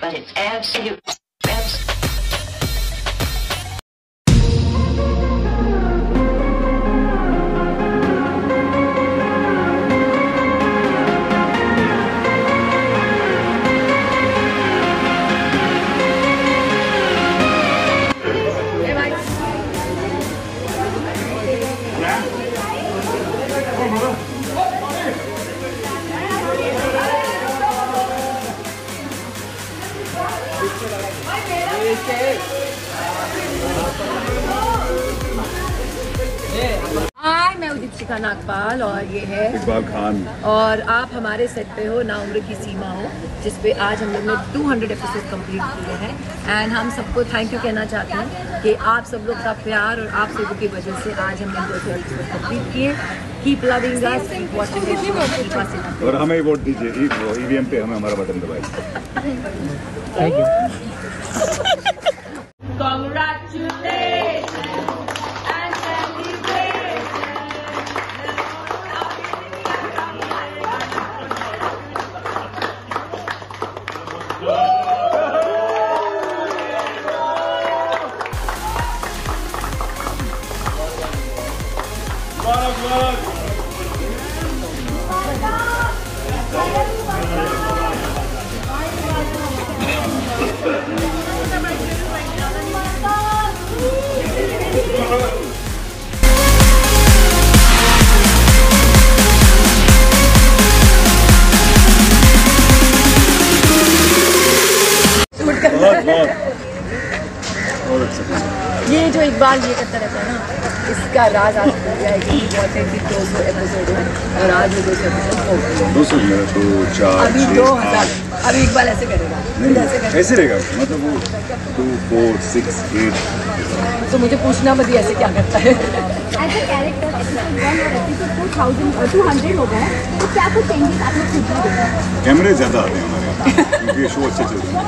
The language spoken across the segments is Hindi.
but it's absolute. Hi, मैं उदित शिखा नागपाल और ये है इकबाल खान और आप हमारे सेट पे हो ना उम्र की सीमा हो जिसपे आज हम लोग ने 200 एपिसोड कंप्लीट किए हैं एंड हम सबको थैंक यू कहना चाहते हैं कि आप सब लोग का प्यार और आप लोगों की वजह से आज हमने 200 एपिसोड कंप्लीट किए। Keep loving us, keep watching और हमें वोट दीजिए, ईवीएम पे हमें हमारा बटन दबाइए। Thank you. ये जो इकबाल ये करता रहता है ना, इसका राज आज खुल जाएगी। 200 एपिसोड है और आज 200 एपिसोड 200 अभी 2000 अभी इकबाल ऐसे करेगा, ऐसे रहेगा मतलब वो 2, 4, 6, 8। तो मुझे पूछना मत ऐसे क्या करता है। ऐसे कैरेक्टर 200 हो गए तो क्या कुछ चेंजेस आप लोग खुद में? कैमरे ज़्यादा आते हैं हमारे क्योंकि शो अच्छे चल रहे हैं।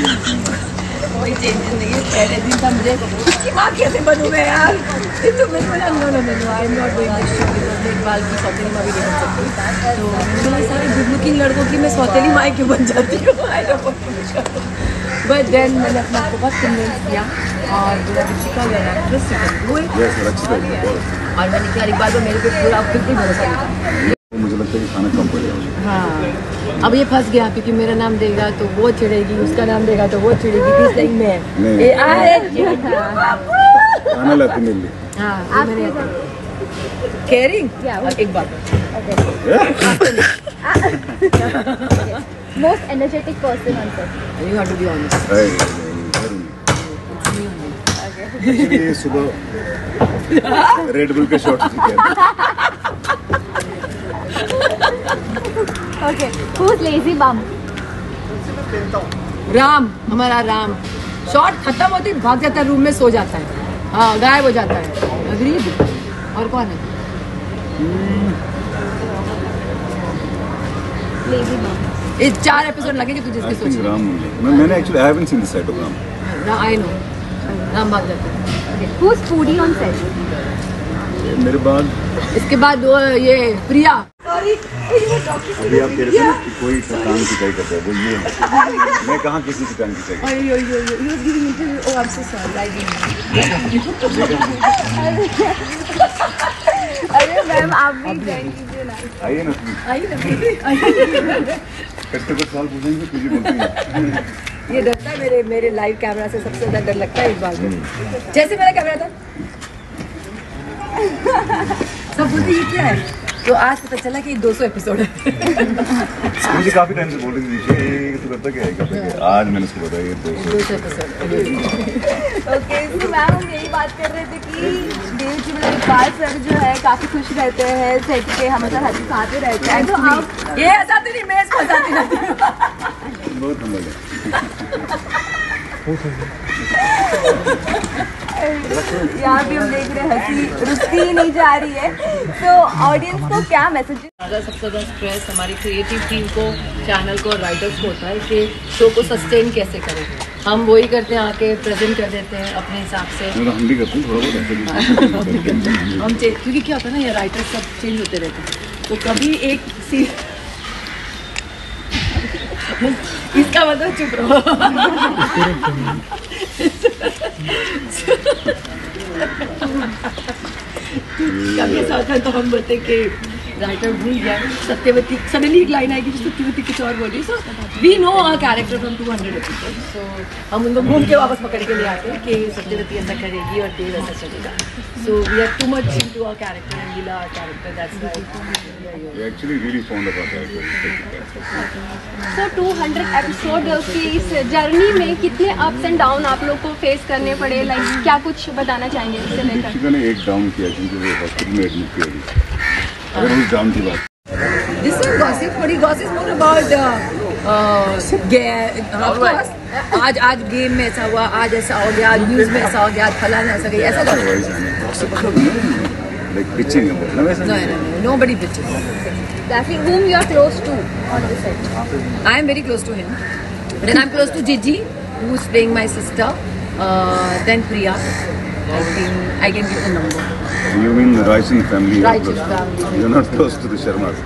कोई चेंजेस नहीं है। पहले दिन था मुझे इसकी माँ कैसे बनूँ मैं यार, तो मेरे को इकबाल की सौतेली माँ भी नहीं बन सकती, तो मुझे सारे गुड लुकिंग लड़कों की मैं सौतेली माँ क्यों बन जाती हूँ। बट देन मैंने अपने आप को बहुत कन्विंस किया और मैंने कहा इकबाल को मेरे पे पूरा बिल्कुल भरोसा दिया। मुझे लगता है कि खाना कम पड़ेगा। हाँ, अब ये फंस गया क्योंकि मेरा नाम देगा तो वो चिड़ेगी, उसका नाम देगा तो वो चिड़ेगी। सही में ये आए खाना लाती मिल ली। हाँ, केयरिंग एक बात। Most energetic person on set. You have to be honest. सुबह रेड बुल के shot. Okay, who's lazy bum? Ram, हमारा राम। शॉट खत्म होती भाग जाता है, रूम में सो जाता है। हाँ, गायब हो जाता है। गरीब और कौन है? Lazy bum. इस 4 एपिसोड लगेंगे तुझे इसके सोचने। राम मैं मैंने actually I haven't seen the set of Ram. Ram I know, Ram भाग जाता है। Okay, who's foodie on set? मेरे बाद इसके बाद ये प्रिया। सॉरी अभी आप तेरे से कोई काम की चाहिए करता है वो ये है। मैं कहाँ किसी की काम की चाहिए। You was giving interview. Oh, I'm so sorry. I didn't. अरे मैम आप भी ज्वाइन कीजिए ना। आइए ना आइए। कट्टे साल पूछेंगे तुझे बोलते ये डरता है मेरे लाइव कैमरा से सबसे ज़्यादा डर लगता है इकबाल को, जैसे मेरा कैमरा था सब बोलती ये क्या है, तो आज पता चला कि 200 एपिसोड है। मुझे काफी टाइम से बोल रही थी ये तो करता क्या है, आज मैंने उसको बताया 200 एपिसोड। ओके तो मैम हम यही बात कर रहे थे कि देव जी मतलब इकबाल सर जो है काफी खुश रहते हैं सेट के, हमेशा हंसी साथ रहते हैं, तो आप ये हंसाते नहीं मैं इसको हंसाती रहती हूँ। बहुत धन्यवाद यार, भी हम देख रहे हैं हंसी रुकती ही नहीं जा रही है, तो ऑडियंस को क्या मैसेज? सबसे ज़्यादा स्ट्रेस हमारी क्रिएटिव टीम को, चैनल को, राइटर्स को होता है कि शो को सस्टेन कैसे करें। हम वही करते हैं, आके प्रेजेंट कर देते हैं अपने हिसाब से। हम भी करते हैं थोड़ा बहुत हम चेंज, क्योंकि क्या होता है ना, ये राइटर सब चेंज होते रहते हैं, तो कभी एक इसका मतलब चुप रहो कभी ऐसा होता है तो हम बोलते कि राइटर भूल गया, सत्यवती सडनली एक लाइन आएगी सत्यवती कुछ और बोली। So we know our character from 200 episode. So हम उनको घूम के वापस पकड़ के ले आते हैं कि सत्यवती ऐसा करेगी और देव ऐसा चलेगा। So we are too much into our character and we love our character, that's why we actually really fond of our character. So 200 episode की इस जर्नी में कितने अप्स एंड डाउन आप लोग को फेस करने पड़े, लाइक क्या कुछ बताना चाहेंगे इससे लेकर? मैंने एक डाउन किया क्योंकि हॉस्पिटल में एडमिट किया। This is gossip. But gossip is more about gay. Of course. आज game में ऐसा हुआ, आज ऐसा हो गया, आज news में ऐसा हो गया, आज फलाना ऐसा गया, ऐसा नहीं। Like bitching मतलब ऐसा नहीं। No, nobody bitches. Definitely whom you are close to on the set. I am very close to him. Then I am close to Gigi, who is playing my sister. Then Priya. I can give the number. You mean the Raichand family? Raichand family. You're not close to the Sharmas.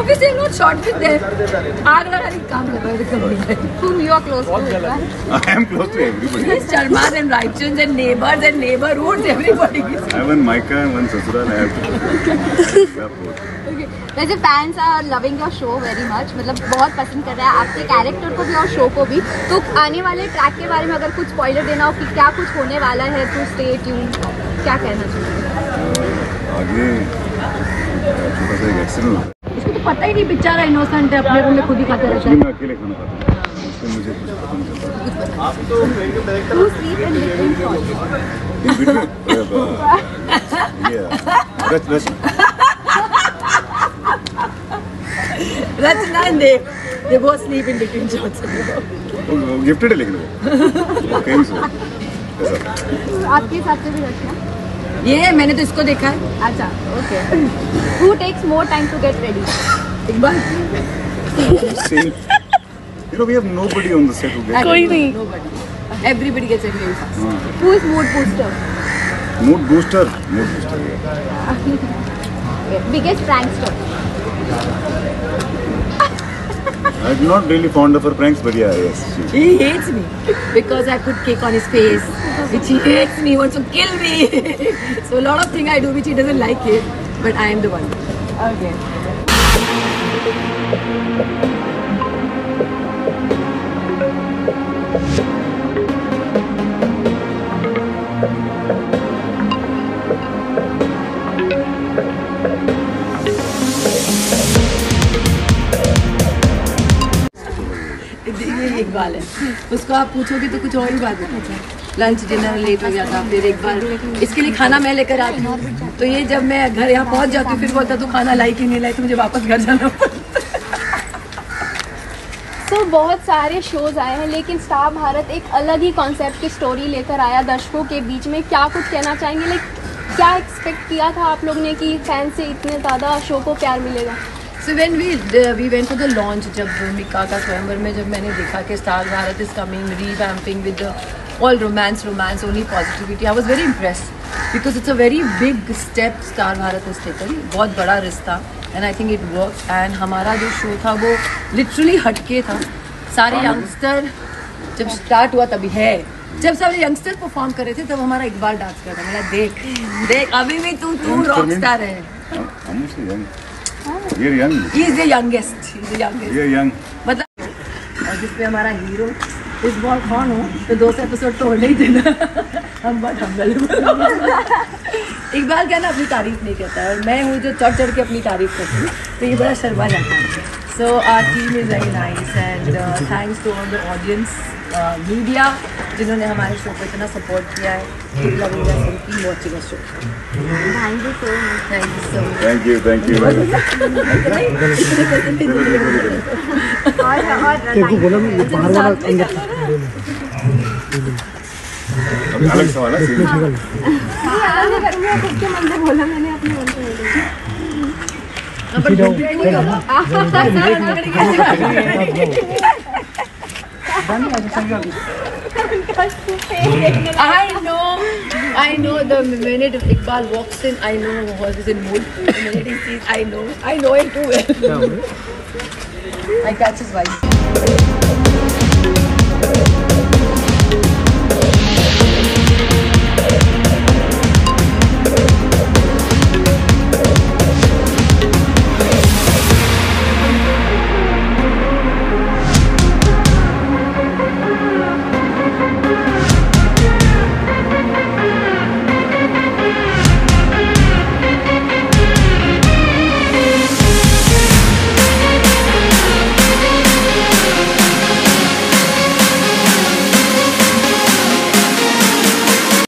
Obviously, I'm not short with them. Aag lagane ka kaam kar rahe hain. Whom you are close to? I am close to everybody. Yes, Sharmas and Raichand and neighbors and neighborhoods, everybody. I have one Micah and one Sasural. I have two. Okay. वैसे fans are loving your show very much, मतलब बहुत पसंद कर रहे हैं आपके कैरेक्टर को भी और शो को भी। तो आने वाले ट्रैक के बारे में अगर कुछ स्पॉइलर देना हो कि क्या कुछ होने वाला है तो स्टे ट्यून, क्या कहना चाहिए? इसको तो पता ही नहीं, बेचारा इनोसेंट है, अपने में खुद ही खाता रहता है। रचना and they both sleep in between shots. Gifted है लेकिन वो कहीं से आपके हिसाब से भी रचना ये मैंने तो इसको देखा है। अच्छा, okay. Who takes more time to get ready? Iqbal. You know we have nobody on the set who gets ready. कोई नहीं. Nobody. Everybody gets ready very fast. Who is mood booster? Mood booster. Mood booster. Biggest prankster. I'm not really fond of her pranks, but yeah, yes. He hates me because I put cake on his face, which he hates me, wants to kill me. So a lot of things I do which he doesn't like it, but I am the one. Okay. Iqbal है, उसको आप पूछोगे तो कुछ और ही बात है। लंच डिनर लेट हो गया था, फिर एक बार इसके लिए खाना मैं लेकर आती हूँ, तो ये जब मैं घर यहाँ पहुँच जाती हूँ फिर बोलता तो खाना लाई कि नहीं लाई, तो मुझे वापस घर जाना पड़ता। तो बहुत सारे शोज आए हैं लेकिन स्टार भारत एक अलग ही कॉन्सेप्ट की स्टोरी लेकर आया दर्शकों के बीच में, क्या कुछ कहना चाहेंगे? लेकिन क्या एक्सपेक्ट किया था आप लोग ने कि फैन से इतने ज़्यादा शो को प्यार मिलेगा? So when we went to the launch, जब भूमिका का स्वयंवर में जब मैंने देखा कि star Bharat is coming revamping with all romance only positivity, I was very impress because it's a very big step star Bharat is taken, बहुत बड़ा रिश्ता, and I think it work. And हमारा जो शो था वो लिटरली हटके था, सारे यंगस्टर जब स्टार्ट हुआ तभी है, जब सारे यंगस्टर्स परफॉर्म कर रहे थे तब हमारा इकबाल डांस कर रहा था, देख देख अभी भी तू रॉक स्टार है। You're young. He is the youngest. He is the youngest. You're young. मतलब और जिसपे हमारा हीरो इस बार कौन हो तो 200 एपिसोड तोड़ने ही देना। हम बहुत हम्बल हैं। एक बार क्या ना अपनी तारीफ नहीं करता है और मैं हूँ जो चढ़ चढ़ के अपनी तारीफ करती हूँ, तो ये बड़ा शर्मा जाता है। So our team is very nice and thanks to all the audience, media जिन्होंने हमारे शो को इतना सपोर्ट किया है। अलग सवाल है, बोला मैंने अपने मन से नहीं I know the minute Iqbal walks in, I know what is in mood. The minute he sees, I know him too well. I catch his vibe.